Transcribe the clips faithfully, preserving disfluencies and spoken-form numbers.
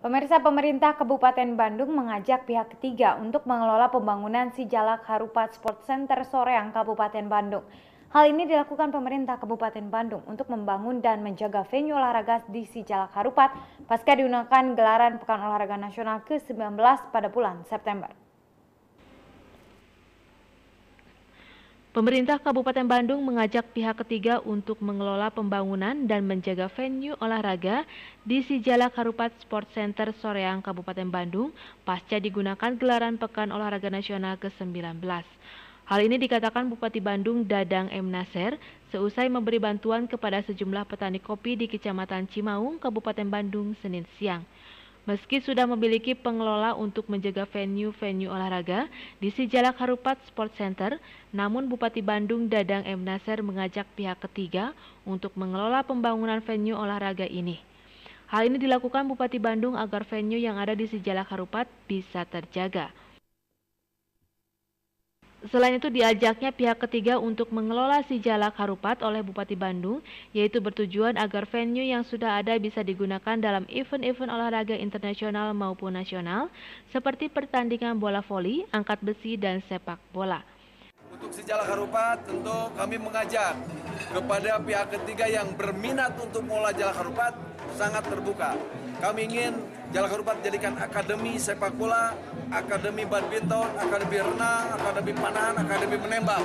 Pemirsa, pemerintah Kabupaten Bandung mengajak pihak ketiga untuk mengelola pembangunan Si Jalak Harupat Sport Center Soreang Kabupaten Bandung. Hal ini dilakukan pemerintah Kabupaten Bandung untuk membangun dan menjaga venue olahraga di Si Jalak Harupat pasca diunakkan gelaran Pekan Olahraga Nasional ke sembilan belas pada bulan September. Pemerintah Kabupaten Bandung mengajak pihak ketiga untuk mengelola pembangunan dan menjaga venue olahraga di Si Jalak Harupat Sport Center Soreang Kabupaten Bandung pasca digunakan gelaran Pekan Olahraga Nasional ke sembilan belas. Hal ini dikatakan Bupati Bandung Dadang M. Naser seusai memberi bantuan kepada sejumlah petani kopi di Kecamatan Cimaung, Kabupaten Bandung, Senin siang. Meski sudah memiliki pengelola untuk menjaga venue-venue olahraga di Si Jalak Harupat Sport Center, namun Bupati Bandung Dadang M. Naser mengajak pihak ketiga untuk mengelola pembangunan venue olahraga ini. Hal ini dilakukan Bupati Bandung agar venue yang ada di Si Jalak Harupat bisa terjaga. Selain itu diajaknya pihak ketiga untuk mengelola Si Jalak Harupat oleh Bupati Bandung, yaitu bertujuan agar venue yang sudah ada bisa digunakan dalam event-event olahraga internasional maupun nasional, seperti pertandingan bola voli, angkat besi, dan sepak bola. Untuk Si Jalak Harupat tentu kami mengajak kepada pihak ketiga yang berminat untuk mengelola Jalak Harupat sangat terbuka. Kami ingin Jalak Harupat jadikan akademi sepak bola, akademi badminton, akademi renang, akademi panahan, akademi menembak,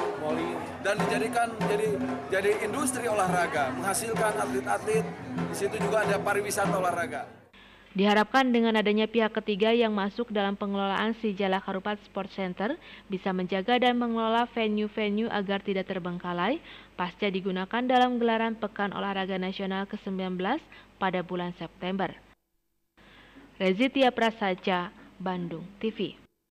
dan dijadikan jadi jadi industri olahraga, menghasilkan atlet-atlet. Di situ juga ada pariwisata olahraga. Diharapkan dengan adanya pihak ketiga yang masuk dalam pengelolaan Si Jalak Harupat Sport Center bisa menjaga dan mengelola venue-venue agar tidak terbengkalai pasca digunakan dalam gelaran Pekan Olahraga Nasional ke sembilan belas pada bulan September. Rezitia Prasaja, Bandung T V.